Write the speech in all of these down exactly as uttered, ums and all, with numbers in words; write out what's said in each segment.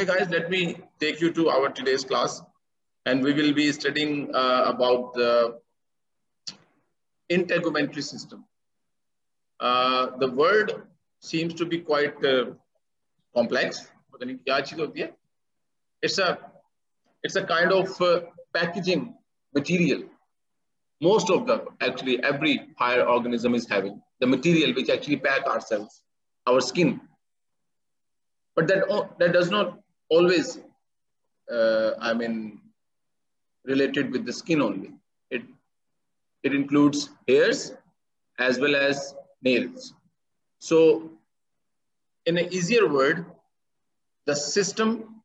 Okay guys, let me take you to our today's class, and we will be studying uh, about the integumentary system. Uh, the word seems to be quite uh, complex. It's a, it's a kind of uh, packaging material. Most of them, actually, every higher organism is having the material which actually pack ourselves, our skin. But that, that does not always, uh, I mean, related with the skin only. It, it includes hairs as well as nails. So in an easier word, the system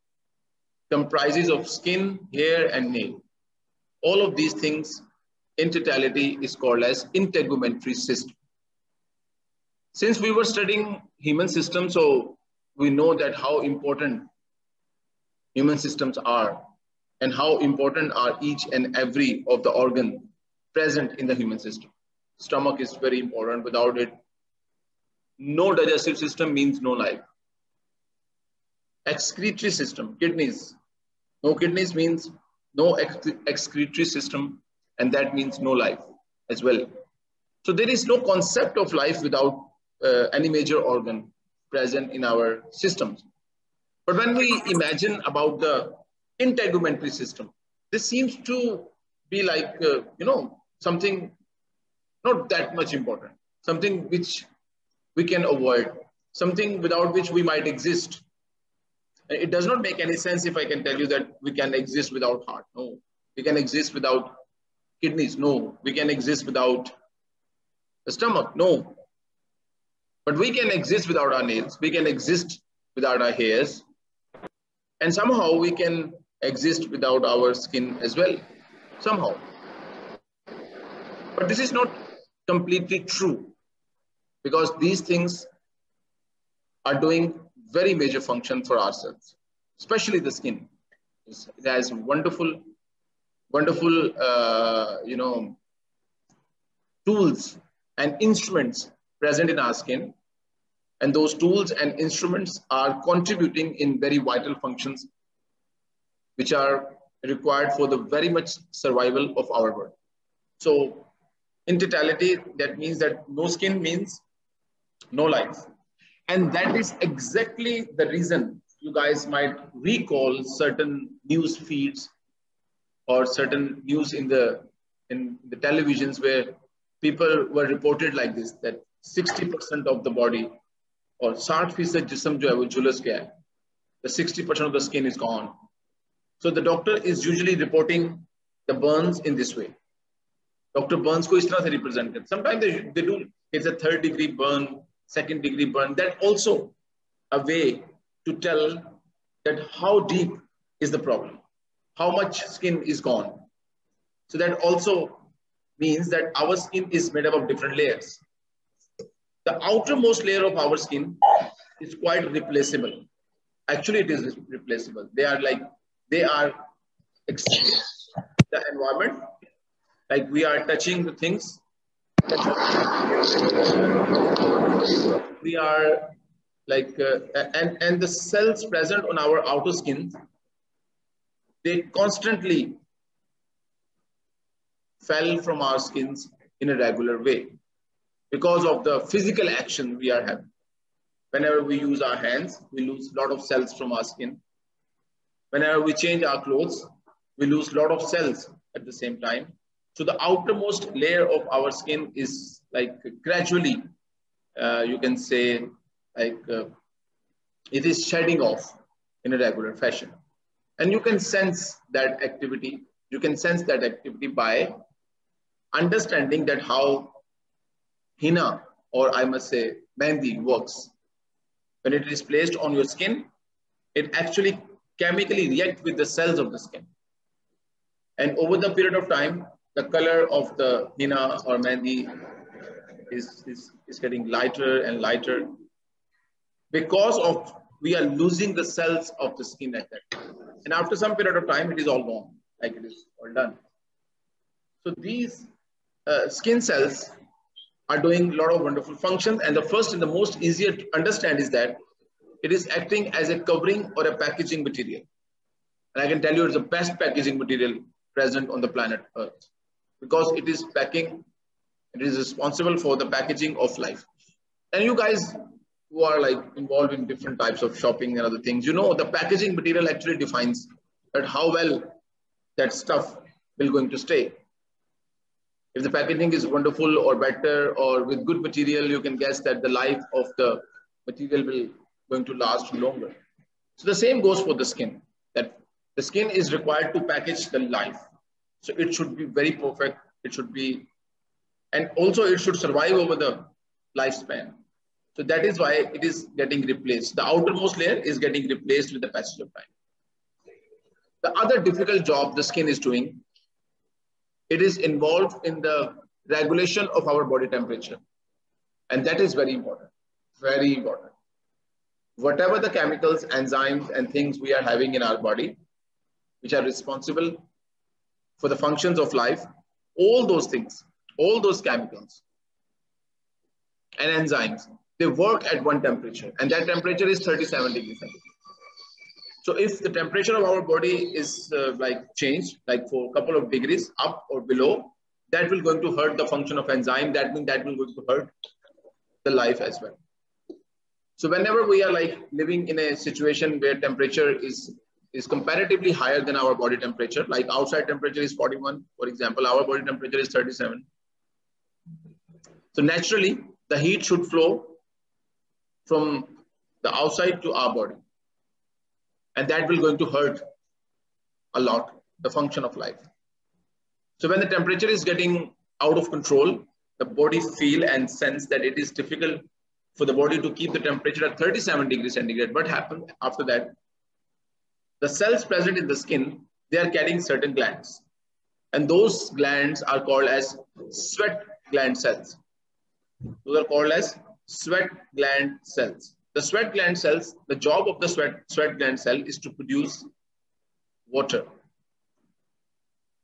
comprises of skin, hair, and nail. All of these things in totality is called as integumentary system. Since we were studying human system, so we know that how important human systems are and how important are each and every of the organ present in the human system. Stomach is very important. Without it, no digestive system means no life. Excretory system, kidneys. No kidneys means no excretory system, and that means no life as well. So there is no concept of life without uh, any major organ present in our systems. But when we imagine about the integumentary system, this seems to be like, uh, you know, something not that much important, something which we can avoid, something without which we might exist. It does not make any sense if I can tell you that we can exist without heart. No, we can exist without kidneys. No, we can exist without the stomach. No, but we can exist without our nails. We can exist without our hairs. And somehow we can exist without our skin as well, somehow. But this is not completely true, because these things are doing very major function for ourselves, especially the skin. It has wonderful, wonderful, uh, you know, tools and instruments present in our skin. And those tools and instruments are contributing in very vital functions, which are required for the very much survival of our world. So in totality, that means that no skin means no life. And that is exactly the reason you guys might recall certain news feeds or certain news in the, in the televisions where people were reported like this, that sixty percent of the body, or the sixty percent of the skin is gone. So the doctor is usually reporting the burns in this way. Doctor burns ko is tarah se represent karte. Sometimes they, they do, it's a third degree burn, second degree burn. That also a way to tell that how deep is the problem, how much skin is gone. So that also means that our skin is made up of different layers. The outermost layer of our skin is quite replaceable. Actually, it is replaceable. They are like, they are exposed to the environment. Like we are touching the things. We are like, uh, and, and the cells present on our outer skin, they constantly fell from our skins in a regular way, because of the physical action we are having. Whenever we use our hands, we lose a lot of cells from our skin. Whenever we change our clothes, we lose a lot of cells at the same time. So the outermost layer of our skin is like gradually, uh, you can say, like uh, it is shedding off in a regular fashion. And you can sense that activity. You can sense that activity by understanding that how henna, or I must say mehndi, works. When it is placed on your skin, it actually chemically reacts with the cells of the skin. And over the period of time, the color of the henna or mehndi is, is, is getting lighter and lighter, because of we are losing the cells of the skin at that time. And after some period of time, it is all gone, like it is all done. So these uh, skin cells are doing a lot of wonderful functions. And the first and the most easier to understand is that It is acting as a covering or a packaging material. And I can tell you it's the best packaging material present on the planet Earth, because it is packing, it is responsible for the packaging of life. And you guys who are like involved in different types of shopping and other things, you know the packaging material actually defines that how well that stuff will going to stay. If the packaging is wonderful or better or with good material, you can guess that the life of the material will going to last longer. So the same goes for the skin, that the skin is required to package the life. So it should be very perfect. It should be, and also it should survive over the lifespan. So that is why it is getting replaced. The outermost layer is getting replaced with the passage of time. The other difficult job the skin is doing, it is involved in the regulation of our body temperature. And that is very important, very important. Whatever the chemicals, enzymes, and things we are having in our body, which are responsible for the functions of life, all those things, all those chemicals and enzymes, they work at one temperature, and that temperature is thirty-seven degrees centigrade. So if the temperature of our body is uh, like changed, like for a couple of degrees up or below, that will going to hurt the function of enzyme. That means that will going to hurt the life as well. So whenever we are like living in a situation where temperature is, is comparatively higher than our body temperature, like outside temperature is forty-one, for example, our body temperature is thirty-seven. So naturally, the heat should flow from the outside to our body. And that will going to hurt a lot, the function of life. So when the temperature is getting out of control, the body feel and sense that it is difficult for the body to keep the temperature at thirty-seven degrees centigrade. What happens after that? The cells present in the skin, they are carrying certain glands. And those glands are called as sweat gland cells. Those are called as sweat gland cells. The sweat gland cells, the job of the sweat, sweat gland cell is to produce water.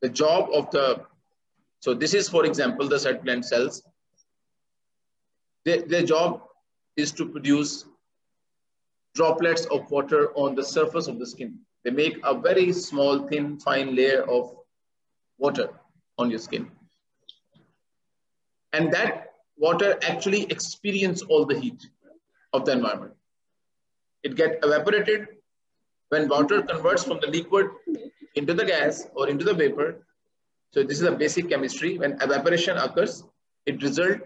The job of the, so this is for example, the sweat gland cells, they, their job is to produce droplets of water on the surface of the skin. They make a very small, thin, fine layer of water on your skin. And that water actually experiences all the heat of the environment. It gets evaporated. When water converts from the liquid into the gas or into the vapor, so this is a basic chemistry, when evaporation occurs, it results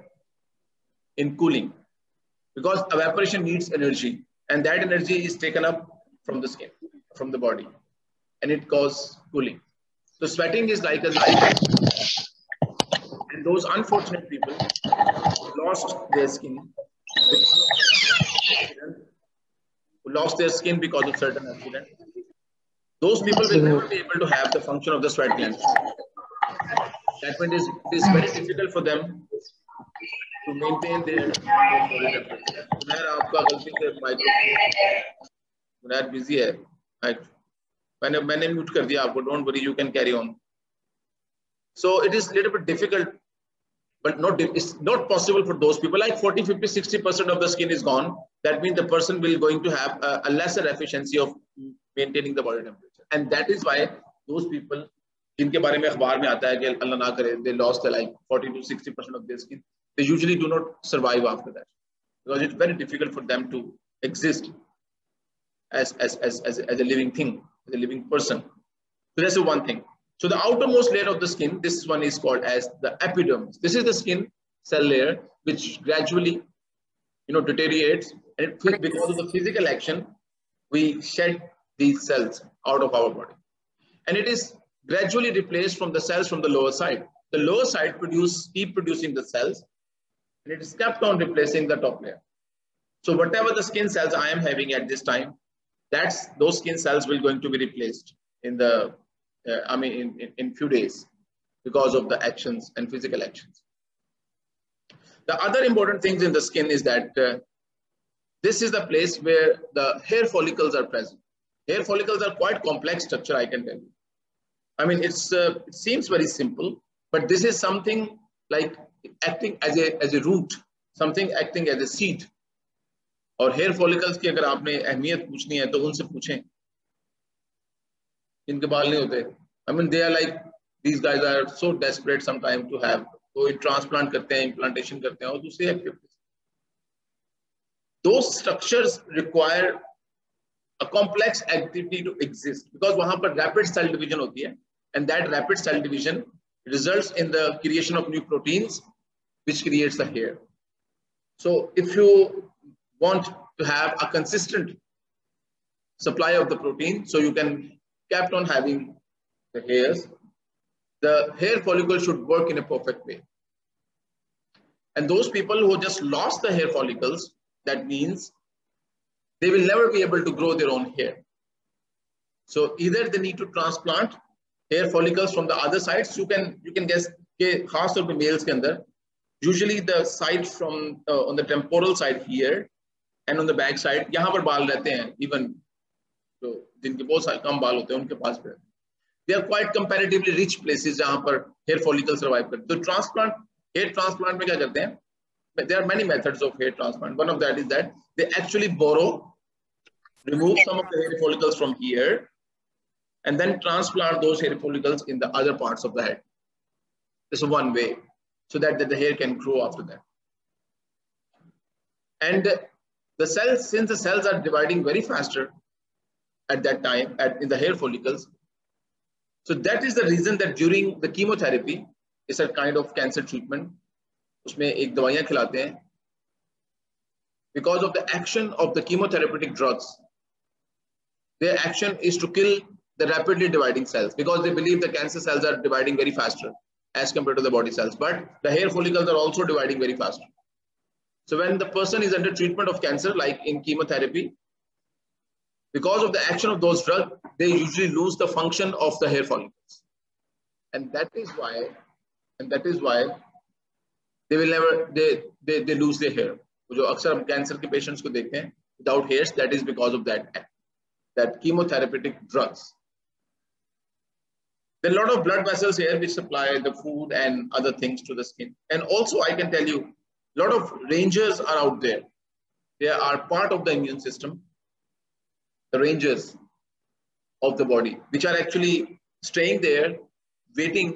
in cooling, because evaporation needs energy, and that energy is taken up from the skin, from the body, and it causes cooling. So sweating is like a life, and those unfortunate people lost their skin who lost their skin because of certain accident. Those people will never be able to have the function of the sweat gland. That means it, it is very difficult for them to maintain their Munar busy hai. Don't worry, you can carry on. So it is a little bit difficult, but not, it's not possible for those people. Like forty, fifty, sixty percent of the skin is gone. That means the person will going to have a, a lesser efficiency of maintaining the body temperature. And that is why those people, jinke baare mein akhbar mein aata hai ki Allah na kare, they lost like forty to sixty percent of their skin. They usually do not survive after that, because it's very difficult for them to exist as, as, as, as, as a living thing, as a living person. So that's the one thing. So the outermost layer of the skin, this one is called as the epidermis. This is the skin cell layer, which gradually, you know, deteriorates, and it, because of the physical action, we shed these cells out of our body. And it is gradually replaced from the cells from the lower side. The lower side produce, keep producing the cells, and it is kept on replacing the top layer. So whatever the skin cells I am having at this time, that's those skin cells will going to be replaced in the Uh, I mean, in, in, in few days, because of the actions and physical actions. The other important things in the skin is that uh, this is the place where the hair follicles are present. Hair follicles are quite complex structure, I can tell you. I mean, it's, uh, it seems very simple, but this is something like acting as a, as a root, something acting as a seed. और hair follicles की अगर आपने अहमियत पूछनी है तो उनसे पूछें जिनके बाल नहीं होते। I mean they are like these guys are so desperate some time to have, तो ट्रांसप्लांट करते हैं, इम्प्लांटेशन करते हैं और दूसरी एक्टिविटीज। दो structures require a complex activity to exist because वहां पर रैपिड सेल डिवीजन होती है and that rapid cell division results in the creation of new proteins which creates the hair. So if you want to have a consistent supply of the protein, so you can kept on having the hairs. The hair follicle should work in a perfect way, and those people who just lost the hair follicles, that means they will never be able to grow their own hair. So either they need to transplant hair follicles from the other sides. You can you can guess के खास तौर पे males के अंदर usually the side from uh, on the temporal side here and on the back side यहाँ पर बाल रहते हैं, even तो जिनके बहुत सारे कम बाल होते हैं उनके पास भी they are quite comparatively rich places जहाँ पर hair follicles survive करते हैं। तो transplant hair transplant में क्या करते हैं? There are many methods of hair transplant. One of that is that they actually borrow, remove some of the hair follicles from here, and then transplant those hair follicles in the other parts of the head. This is one way, so that, that the hair can grow after that. And the cells, since the cells are dividing very faster at that time at in the hair follicles, so that is the reason that during the chemotherapy, it's a kind of cancer treatment. उसमें एक दवाइयाँ खिलाते हैं. Because of the action of the chemotherapeutic drugs, their action is to kill the rapidly dividing cells because they believe the cancer cells are dividing very faster as compared to the body cells, but the hair follicles are also dividing very fast. So when the person is under treatment of cancer, like in chemotherapy, because of the action of those drugs, they usually lose the function of the hair follicles, and that is why and that is why they will never they they, they lose their hair. जो अक्सर हम cancer के patients को देखते हैं without hairs, that is because of that that chemotherapeutic drugs. There are a lot of blood vessels here which supply the food and other things to the skin. And also, I can tell you, a lot of rangers are out there. They are part of the immune system. The rangers of the body, which are actually staying there, waiting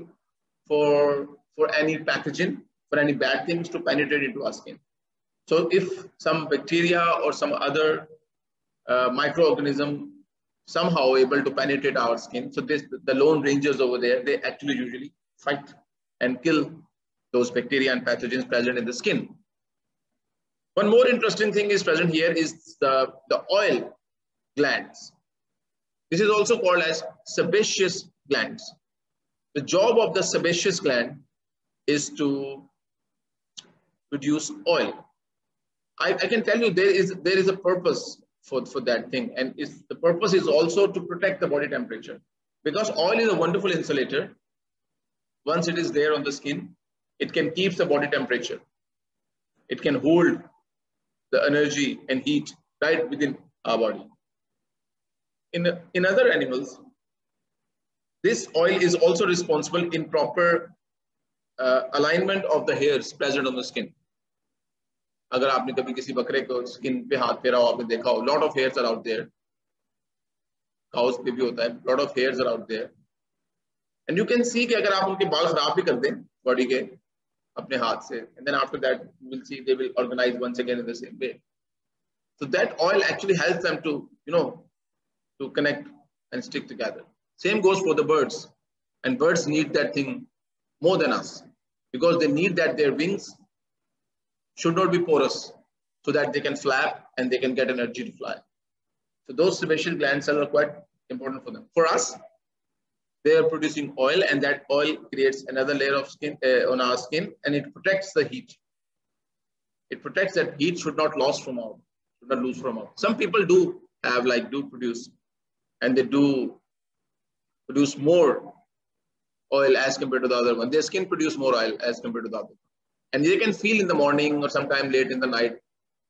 for for any pathogen, for any bad things to penetrate into our skin. So, if some bacteria or some other uh, microorganism somehow able to penetrate our skin, so this the lone rangers over there, they actually usually fight and kill those bacteria and pathogens present in the skin. One more interesting thing is present here is the the oil glands. This is also called as sebaceous glands. The job of the sebaceous gland is to produce oil. I I can tell you there is there is a purpose for for that thing, and is the purpose is also to protect the body temperature, because oil is a wonderful insulator. Once it is there on the skin, it can keep the body temperature, it can hold the energy and heat right within our body. In in other animals, this oil is also responsible in proper uh, alignment of the hairs present on the skin. अगर आपने कभी किसी बकरे को skin पे हाथ फेरा हो, आपने देखा हो, lot of hairs are out there. Cows पे भी होता है, lot of hairs are out there, and you can see कि अगर आप उनके बाल खराब भी कर दें बॉडी के अपने हाथ से, and then after that you will see they will organise once again in the same way. So that oil actually helps them to you know to connect and stick together. Same goes for the birds, and birds need that thing more than us because they need that their wings should not be porous, so that they can flap and they can get energy to fly. So those sebaceous gland cells are quite important for them. For us, they are producing oil, and that oil creates another layer of skin uh, on our skin, and it protects the heat. It protects that heat should not lose from out, should not lose from out. Some people do have like do produce, and they do produce more oil as compared to the other one. Their skin produce more oil as compared to the other. And they can feel in the morning or sometime late in the night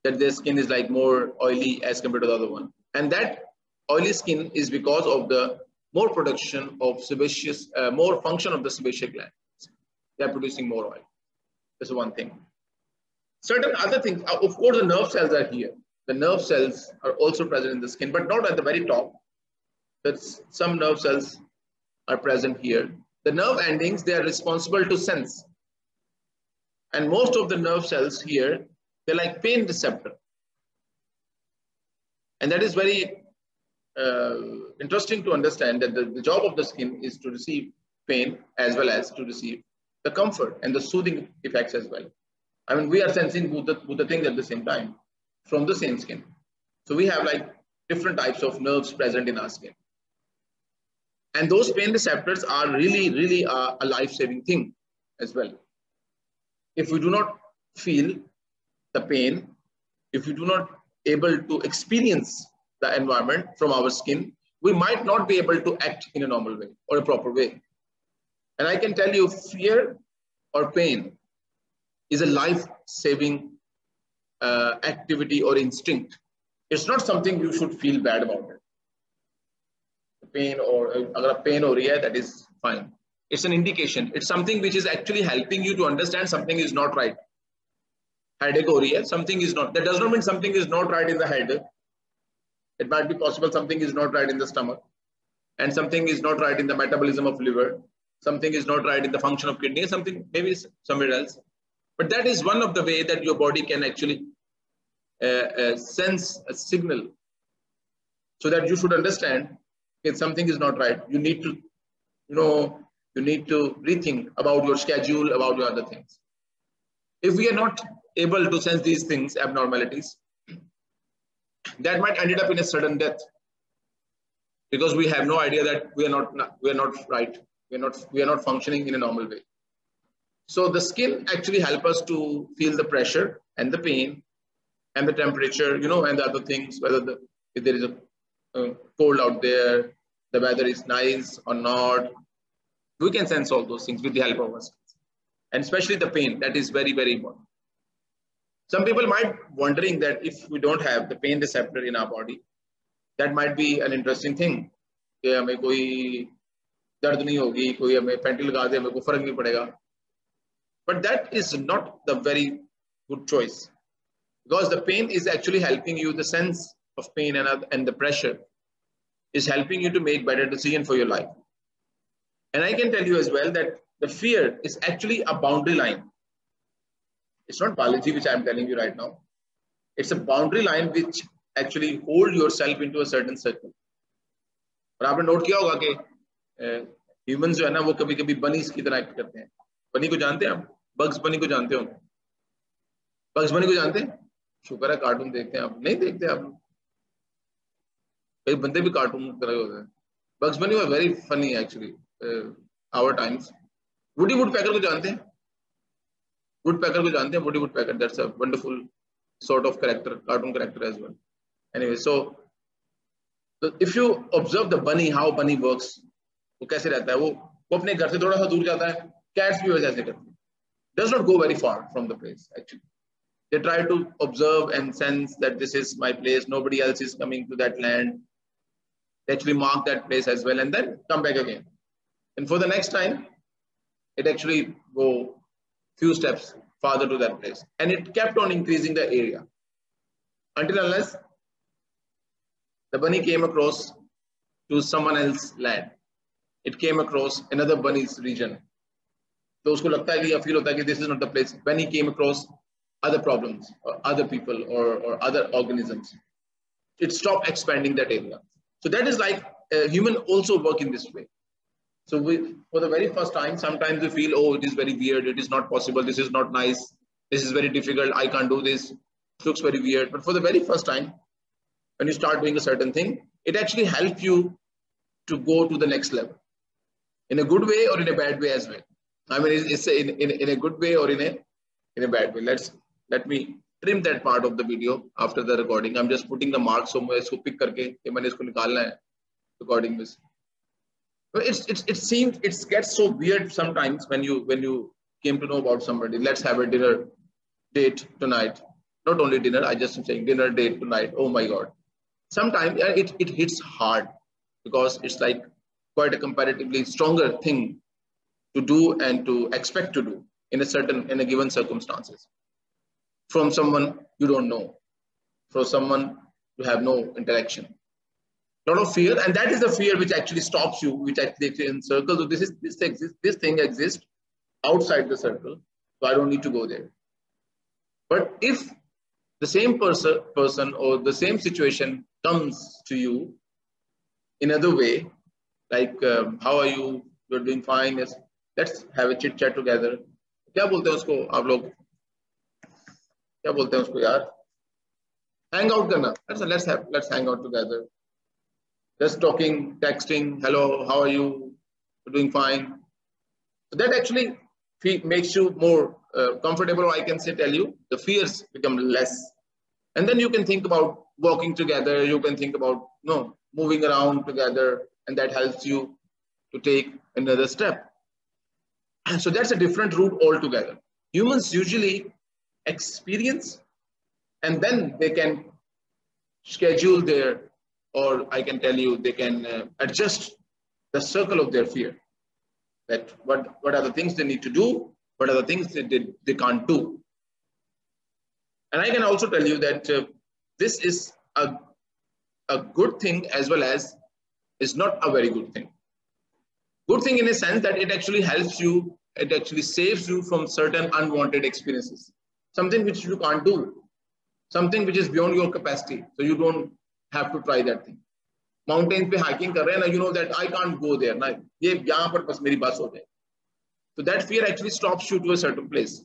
that their skin is like more oily as compared to the other one, and that oily skin is because of the more production of sebaceous, uh, more function of the sebaceous gland. They are producing more oil. That's one thing. Certain other things, of course, the nerve cells are here. The nerve cells are also present in the skin, but not at the very top. There's some nerve cells are present here. The nerve endings, they are responsible to sense. And most of the nerve cells here, they're like pain receptor. And that is very uh, interesting to understand, that the, the job of the skin is to receive pain as well as to receive the comfort and the soothing effects as well. I mean, we are sensing both the, both the things at the same time from the same skin. So we have like different types of nerves present in our skin. And those pain receptors are really, really uh, a life-saving thing as well. If we do not feel the pain, if we do not able to experience the environment from our skin, we might not be able to act in a normal way or a proper way. And I can tell you, fear or pain is a life-saving uh, activity or instinct. It's not something you should feel bad about it. Pain or uh, pain or yeah, that is fine. It's an indication. It's something which is actually helping you to understand something is not right. Headache or yeah, something is not. That does not mean something is not right in the head. It might be possible something is not right in the stomach, and something is not right in the metabolism of liver. Something is not right in the function of kidney. Something maybe somewhere else. But that is one of the way that your body can actually uh, uh, sense a signal, so that you should understand if something is not right. You need to, you know, you need to rethink about your schedule, about your other things. If we are not able to sense these things, abnormalities, that might end up in a sudden death, because we have no idea that we are not, we are not right. We are not, we are not functioning in a normal way. So the skin actually helps us to feel the pressure and the pain and the temperature, you know, and the other things, whether the, if there is a uh, cold out there, the weather is nice or not. We can sense all those things with the help of our skin. And especially the pain, that is very, very important. Some people might be wondering that if we don't have the pain receptor in our body, that might be an interesting thing. Yeah, हमें कोई दर्द नहीं होगी, कोई हमें पेंटी लगा दे, हमें कोई फर्क नहीं पड़ेगा. But that is not the very good choice, because the pain is actually helping you, the sense of pain and, and the pressure is helping you to make better decision for your life. And I can tell you as well that the fear is actually a boundary line. It's not biology which I'm telling you right now. It's a boundary line which actually holds yourself into a certain circle. And you note that humans are sometimes bunnies. Bunny को जानते हैं आप? Bugs Bunny को जानते होंगे? Bugs Bunny को जानते हैं? शुक्र है कार्टून देखते हैं आप, नहीं देखते आप? कई बंदे भी कार्टून कर रहे होते हैं. Bugs Bunny was very funny actually, uh, our times. Woody Woodpecker को जानते हैं? Woodpecker को जानते हैं? Woody Woodpecker, that's a wonderful sort of character, cartoon character as well. Anyway, so if you observe the bunny, how bunny works, वो कैसे रहता है? वो वो अपने घर से थोड़ा सा दूर जाता है. Cats does not go very far from the place actually. They try to observe and sense that this is my place, nobody else is coming to that land. They actually mark that place as well and then come back again. And for the next time, it actually go few steps farther to that place. And it kept on increasing the area until unless the bunny came across to someone else's land. It came across another bunny's region. So usko lagta hai ya feel hota hai ki this is not the place. When he came across other problems or other people or, or other organisms, it stopped expanding that area. So that is like a human also work in this way. So we, for the very first time, sometimes we feel, oh, it is very weird. It is not possible. This is not nice. This is very difficult. I can't do this. It looks very weird. But for the very first time, when you start doing a certain thing, it actually helps you to go to the next level in a good way or in a bad way as well. I mean, it's in, in, in a good way or in a, in a bad way. Let's, let me trim that part of the video after the recording. I'm just putting the marks somewhere, so pick karke, ke maine isko nikalna hai, recording this. But it's, it's, it seems, it gets so weird sometimes when you, when you came to know about somebody. Let's have a dinner date tonight. Not only dinner, I just am saying dinner date tonight. Oh my God. Sometimes it, it hits hard because it's like quite a comparatively stronger thing to do and to expect to do in a certain, in a given circumstances from someone you don't know. for someone to have no interaction. A lot of fear, and that is the fear which actually stops you, which actually encircles. So this is this exists, this thing exists outside the circle, so I don't need to go there. But if the same person, person or the same situation comes to you in another way, like um, how are you? You're doing fine. Yes, let's have a chit chat together. क्या बोलते हैं उसको आप लोग? क्या बोलते हैं उसको यार? Hang out करना. Let's let's have let's hang out together. Just talking, texting. Hello, how are you? You're doing fine. So that actually makes you more uh, comfortable. I can say tell you the fears become less, and then you can think about walking together. You can think about you know, moving around together, and that helps you to take another step. And so that's a different route altogether. Humans usually experience and then they can schedule their, or I can tell you, they can uh, adjust the circle of their fear. That what what are the things they need to do, what are the things that they, they can't do. And I can also tell you that uh, this is a a good thing as well as is not a very good thing. Good thing in a sense that it actually helps you, it actually saves you from certain unwanted experiences, something which you can't do, something which is beyond your capacity, so you don't have to try that thing. Mountains pe hiking kar rahe na, you know that I can't go there na, ye yahan par bas meri bas ho jaye, so that fear actually stops you to a certain place,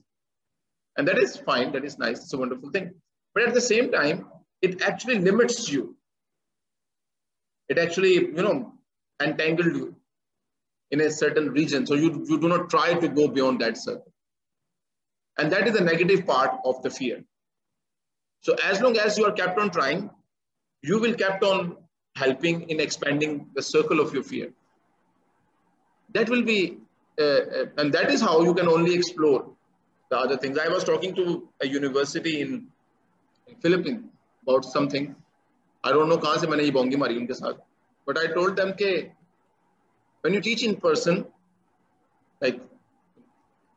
and that is fine, that is nice, it's a wonderful thing. But at the same time it actually limits you, it actually you know entangled you in a certain region, so you you do not try to go beyond that circle, and that is the negative part of the fear. So as long as you are kept on trying, you will kept on helping in expanding the circle of your fear. That will be uh, and that is how you can only explore the other things. I was talking to a university in, in Philippines about something, I don't know kahan se maine ye bongi mari unke sath, but I told them ke when you teach in person, like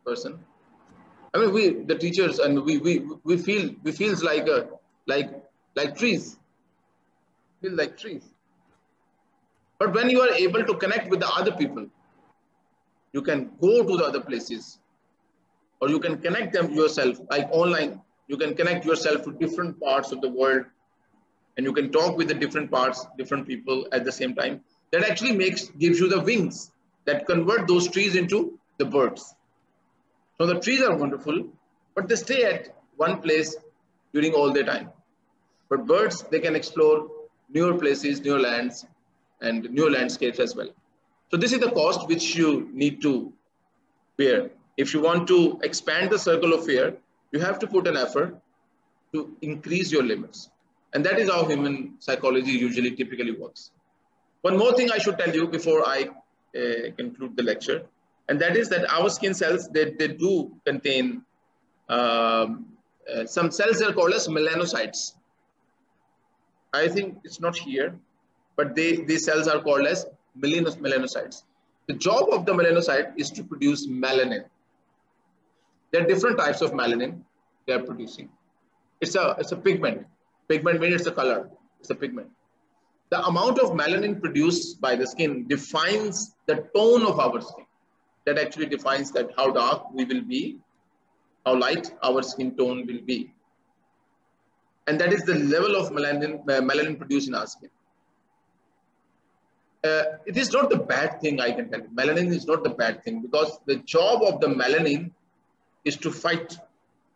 person, I mean we the teachers and we we we feel we feels like a like like trees, feel like trees. But when you are able to connect with the other people, you can go to the other places, or you can connect them yourself, like online. You can connect yourself to different parts of the world, and you can talk with the different parts, different people at the same time. That actually makes gives you the wings that convert those trees into the birds. So the trees are wonderful, but they stay at one place during all their time. But birds, they can explore newer places, newer lands, and newer landscapes as well. So this is the cost which you need to bear. If you want to expand the circle of fear, you have to put an effort to increase your limits, and that is how human psychology usually typically works. One more thing I should tell you before I uh, conclude the lecture, and that is that our skin cells, they they do contain um, uh, some cells that are called as melanocytes. I think it's not here, but they these cells are called as melanocytes. The job of the melanocyte is to produce melanin. There are different types of melanin they are producing. It's a it's a pigment. Pigment means it's a color. It's a pigment. The amount of melanin produced by the skin defines the tone of our skin. That actually defines that how dark we will be, how light our skin tone will be, and that is the level of melanin uh, melanin produced in our skin. Uh, it is not the bad thing, I can tell you. Melanin is not the bad thing, because the job of the melanin is to fight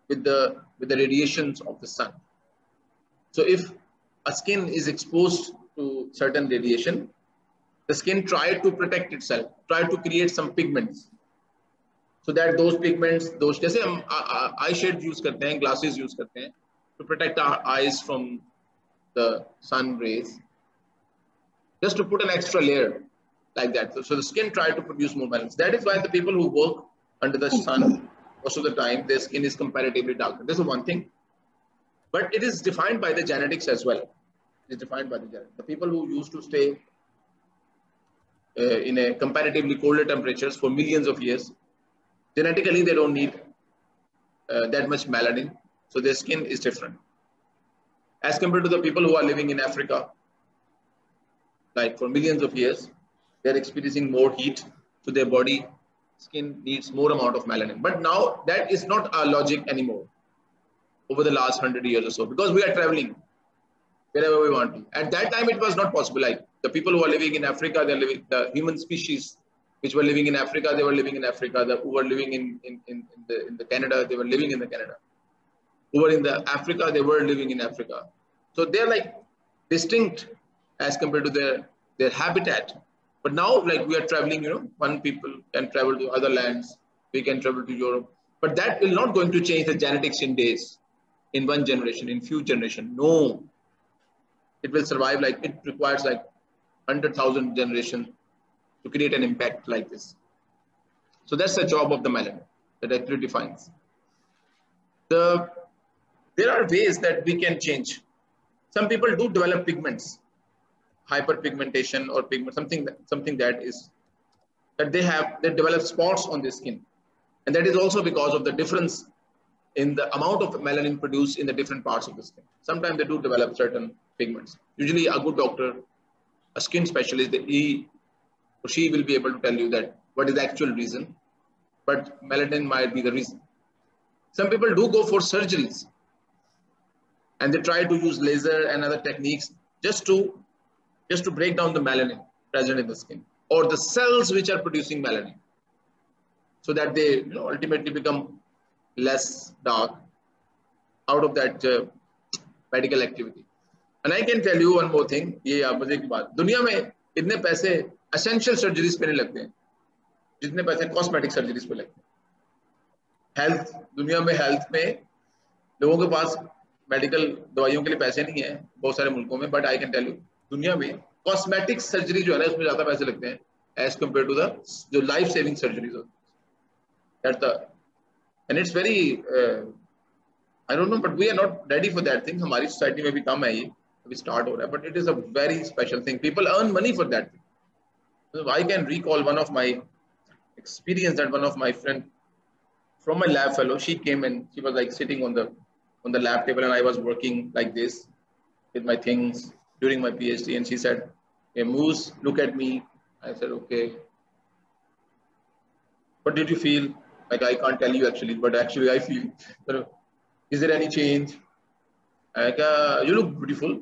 with the with the radiations of the sun. So if a skin is exposed to certain radiation, the skin tries to protect itself, tries to create some pigments, so that those pigments, those जैसे हम आई shade use करते हैं, glasses use करते हैं to protect our eyes from the sun rays, just to put an extra layer like that. So, so the skin tries to produce more balance. That is why the people who work under the sun most of the time, their skin is comparatively darker. This is one thing, but it is defined by the genetics as well. Is defined by the genetics. The people who used to stay uh, in a comparatively colder temperatures for millions of years, genetically they don't need uh, that much melanin, so their skin is different. as compared to the people who are living in Africa. Like for millions of years, they are experiencing more heat, so their body skin needs more amount of melanin. But now that is not our logic anymore over the last hundred years or so, because we are traveling wherever we want to. At that time, it was not possible. Like the people who are living in Africa, they're living, the human species which were living in Africa, they were living in Africa. The, who were living in, in, in, in, the, in the Canada, they were living in the Canada. Who were in the Africa, they were living in Africa. So they're like distinct as compared to their, their habitat. But now, like we are traveling, you know, one people can travel to other lands, we can travel to Europe. But that will not going to change the genetics in days, in one generation, in few generation. No, it will survive. Like it requires like one hundred thousand generations to create an impact like this. So that's the job of the melanin that actually defines. The, there are ways that we can change. Some people do develop pigments, hyperpigmentation or pigment, something that, something that is, that they have, they develop spots on their skin. And that is also because of the difference in the amount of melanin produced in the different parts of the skin. Sometimes they do develop certain pigments. Usually a good doctor, a skin specialist, he or she will be able to tell you that what is the actual reason, but melanin might be the reason. Some people do go for surgeries and they try to use laser and other techniques just to, just to break down the melanin present in the skin or the cells which are producing melanin so that they, you know, ultimately become less dark out of that uh, medical activity. And I can tell you one more thing, ये आप मुझे की बात, दुनिया में इतने पैसे essential surgeries पे नहीं लगते हैं, जितने पैसे cosmetic surgeries पे लगते हैं. Health, दुनिया में health में लोगों के पास medical दवाइयों के लिए पैसे नहीं है, बहुत सारे मुल्कों में, but I can tell you, दुनिया में कॉस्मेटिक सर्जरी जो है ना उसमें ज्यादा पैसे लगते हैं एज कम्पेयर टू द जो लाइफ सेविंग सर्जरीज होती है. And it's very I don't know but we are not ready for that thing. हमारी सोसाइटी में भी कम है, ये अभी स्टार्ट हो रहा है, but it is a very special thing. People earn money for that thing. I can recall one of my experience that one of my friend from my lab fellow, she came and she was like sitting on the on the lab table and I was working like this with my things during my PhD, and she said, "Hey, Moose, look at me." I said, "Okay. What did you feel?" Like, I can't tell you actually, but actually I feel. Is there any change? Like, uh, you look beautiful.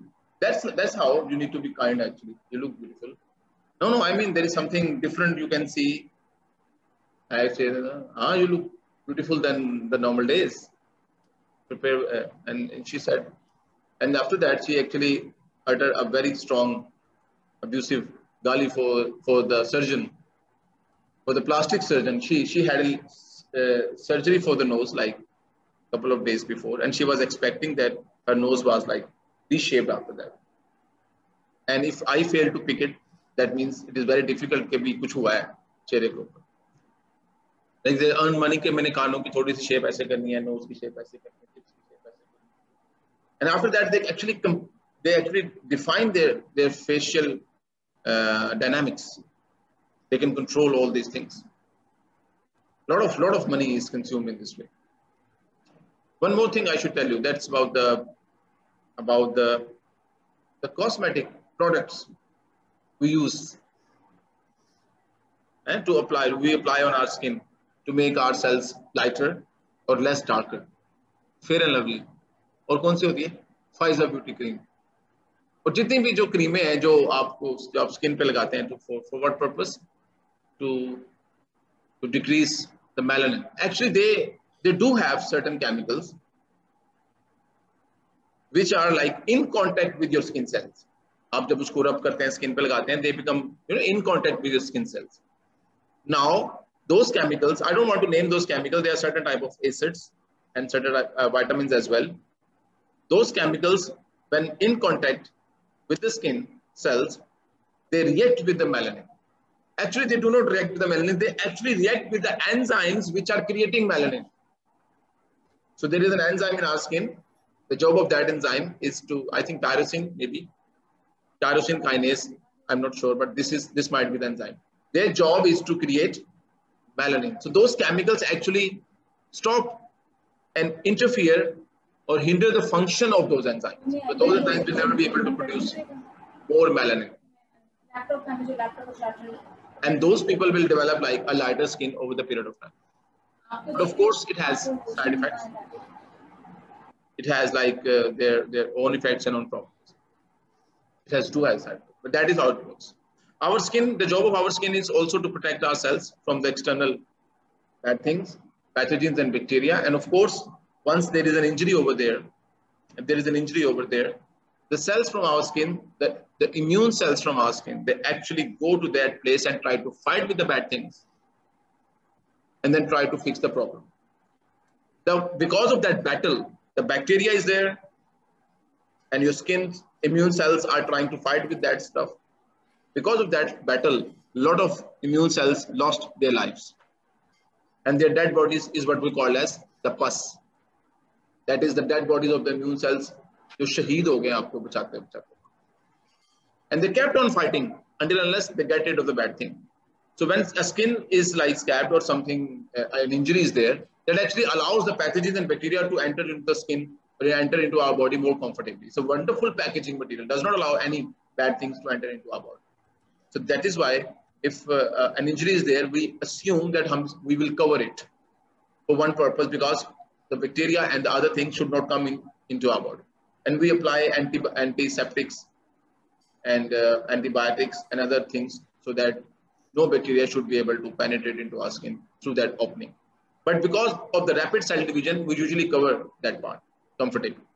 That's that's how you need to be kind. Actually, you look beautiful. No, no, I mean there is something different you can see. I said, "Ah, you look beautiful than the normal days." Prepare, uh, and, and she said, and after that she actually utter a very strong, abusive gali for, for the surgeon, for the plastic surgeon. She she had a uh, surgery for the nose like a couple of days before, and she was expecting that her nose was like reshaped after that. And if I fail to pick it, that means it is very difficult. कि भी कुछ हुआ है चेहरे को. Like they earn money कि मैंने कानों की थोड़ी सी shape ऐसे करनी है, nose की shape ऐसे करनी है, lips की shape ऐसे करनी है. And after that they actually They actually define their, their facial uh, dynamics. They can control all these things. Lot of, lot of money is consumed in this way. One more thing I should tell you, that's about the, about the, the cosmetic products we use and to apply, we apply on our skin to make ourselves lighter or less darker. Fair and Lovely. और कौन सी होती है? Pfizer Beauty Cream. और जितनी भी जो क्रीमें हैं जो आपको जो आप स्किन पे लगाते हैं, for for what purpose? To to decrease the melanin. Actually they they do have certain chemicals which are like in contact with your skin cells. आप जब उसको रब करते हैं, स्किन पे लगाते हैं, they become you know in contact with your skin cells. Now those chemicals, I don't want to name those chemicals, they are certain type of acids and certain vitamins as well. Those chemicals when in contact with the skin cells, they react with the melanin. Actually, they do not react with the melanin. They actually react with the enzymes which are creating melanin. So there is an enzyme in our skin. The job of that enzyme is to, I think, tyrosine maybe, tyrosine kinase. I'm not sure, but this is this might be the enzyme. Their job is to create melanin. So those chemicals actually stop and interfere or hinder the function of those enzymes. But those enzymes will never be able to produce more melanin. And those people will develop like a lighter skin over the period of time. But of course, it has side effects. It has like uh, their, their own effects and own problems. It has two side effects, but that is how it works. Our skin, the job of our skin is also to protect ourselves from the external bad things, pathogens and bacteria. And of course, once there is an injury over there, if there is an injury over there, the cells from our skin, the, the immune cells from our skin, they actually go to that place and try to fight with the bad things and then try to fix the problem. Now, because of that battle, the bacteria is there and your skin's immune cells are trying to fight with that stuff. Because of that battle, a lot of immune cells lost their lives. And their dead bodies is what we call as the pus. That is the dead bodies of the immune cells. And they kept on fighting until unless they get rid of the bad thing. So when a skin is like scabbed or something, uh, an injury is there, that actually allows the pathogens and bacteria to enter into the skin or enter into our body more comfortably. So wonderful packaging material does not allow any bad things to enter into our body. So that is why if uh, uh, an injury is there, we assume that we will cover it for one purpose because the bacteria and the other things should not come in, into our body. And we apply anti antiseptics and uh, antibiotics and other things so that no bacteria should be able to penetrate into our skin through that opening. But because of the rapid cell division, we usually cover that part comfortably.